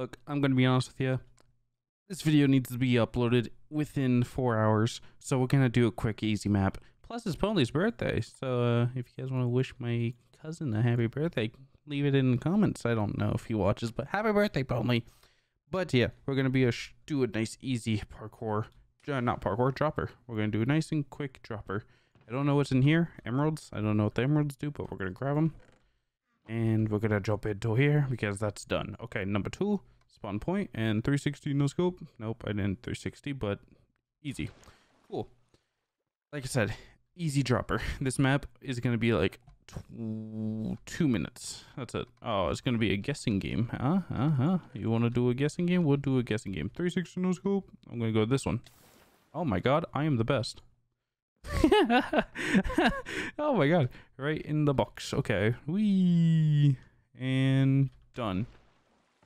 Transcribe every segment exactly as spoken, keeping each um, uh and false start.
Look, I'm going to be honest with you. This video needs to be uploaded within four hours, so we're going to do a quick, easy map. Plus, it's Pony's birthday, so uh, if you guys want to wish my cousin a happy birthday, leave it in the comments. I don't know if he watches, but happy birthday, Pony. But yeah, we're going to be a sh do a nice, easy parkour. Uh, not parkour, dropper. We're going to do a nice and quick dropper. I don't know what's in here. Emeralds. I don't know what the emeralds do, but we're going to grab them. And we're going to drop it to here because that's done. Okay, number two, spawn point and three sixty no scope. Nope, I didn't three sixty, but easy. Cool. Like I said, easy dropper. This map is going to be like tw two minutes. That's it. Oh, it's going to be a guessing game. Huh? Uh-huh. You want to do a guessing game? We'll do a guessing game. three sixty no scope. I'm going to go with this one. Oh my God, I am the best. Oh my God, right in the box. Okay, wee, and done.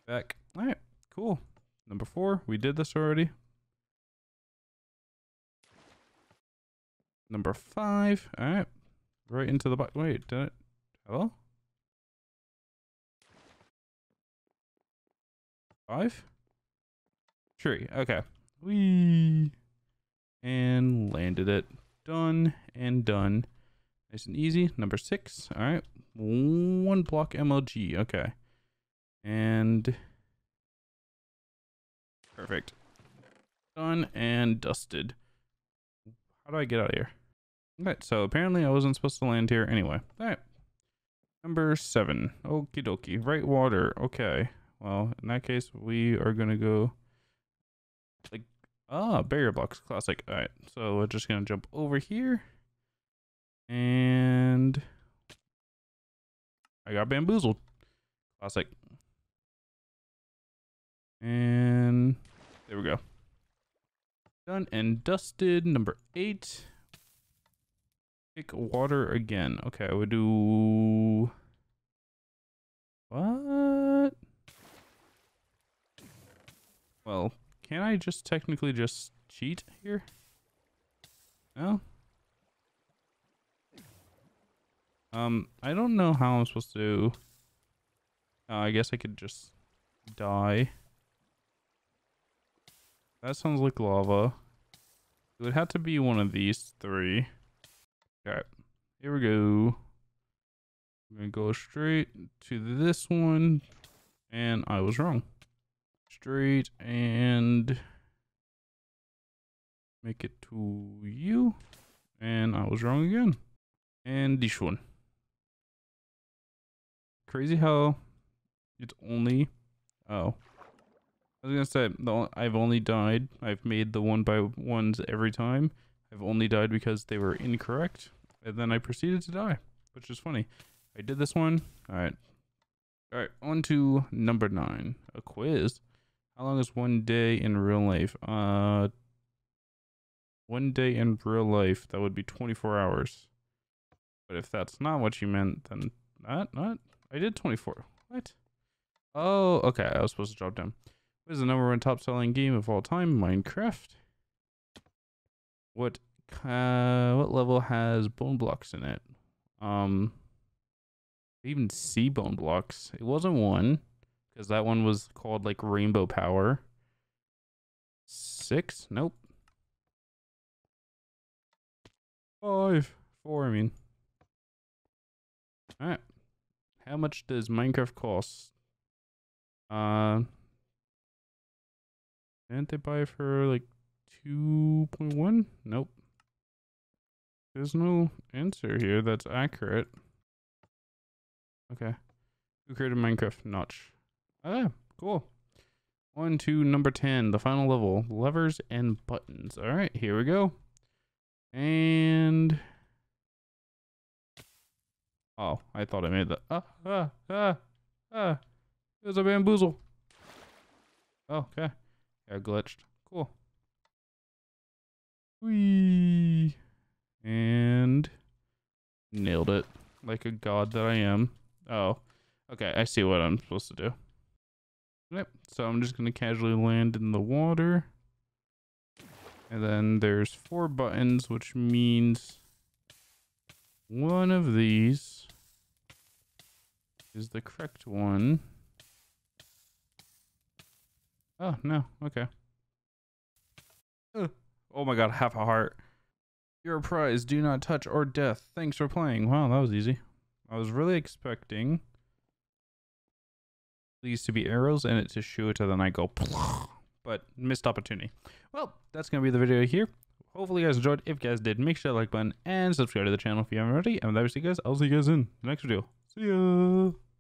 Back. All right, cool. Number four, we did this already. Number five. All right, right into the box. Wait, did it? Hello? Five? Three. Okay, wee, and landed it. Done and done. Nice and easy. Number six. All right. One block M L G. Okay. And perfect. Done and dusted. How do I get out of here? All right. So apparently I wasn't supposed to land here anyway. All right. Number seven. Okie dokie. Right water. Okay. Well, in that case, we are going to go like. Ah, barrier blocks, classic. All right, so we're just gonna jump over here, and I got bamboozled, classic. And there we go. Done and dusted. Number eight. Pick water again. Okay, we do what? Well. Can I just technically just cheat here? No? Um, I don't know how I'm supposed to... Uh, I guess I could just die. That sounds like lava. It would have to be one of these three. Alright, here we go. I'm gonna go straight to this one. And I was wrong. Straight and make it to you, and I was wrong again. And this one. Crazy how it's only. Oh, I was gonna say the I've only died. I've made the one by ones every time. I've only died because they were incorrect, and then I proceeded to die, which is funny. I did this one. All right, all right. On to number nine. A quiz. How long is one day in real life? Uh, one day in real life, that would be twenty-four hours. But if that's not what you meant, then not, not. I did twenty-four. What? Oh, okay. I was supposed to drop down. What is the number one top selling game of all time? Minecraft. What, uh, what level has bone blocks in it? Um, I even see bone blocks. It wasn't one. Because that one was called like Rainbow Power. Six? Nope. Five. Four, I mean. Alright. How much does Minecraft cost? Uh, didn't they buy it for like two point one? Nope. There's no answer here that's accurate. Okay. Who created Minecraft? Notch. Ah, cool. On to number ten, the final level, levers and buttons. All right, here we go. And oh, I thought I made that. Ah, ah, ah, ah. It was a bamboozle. Oh, okay. I glitched. Cool. Whee. And nailed it like a god that I am. Oh, okay. I see what I'm supposed to do. Yep, so I'm just going to casually land in the water. And then there's four buttons, which means one of these is the correct one. Oh, no. Okay. Ugh. Oh my god, half a heart. Your prize, do not touch or death. Thanks for playing. Wow, that was easy. I was really expecting these to be arrows and it to shoot and then I go, but missed opportunity. Well, that's going to be the video here. Hopefully you guys enjoyed. If you guys did, make sure to like button and subscribe to the channel if you haven't already. And that was it, guys. I'll see you guys in the next video. See ya!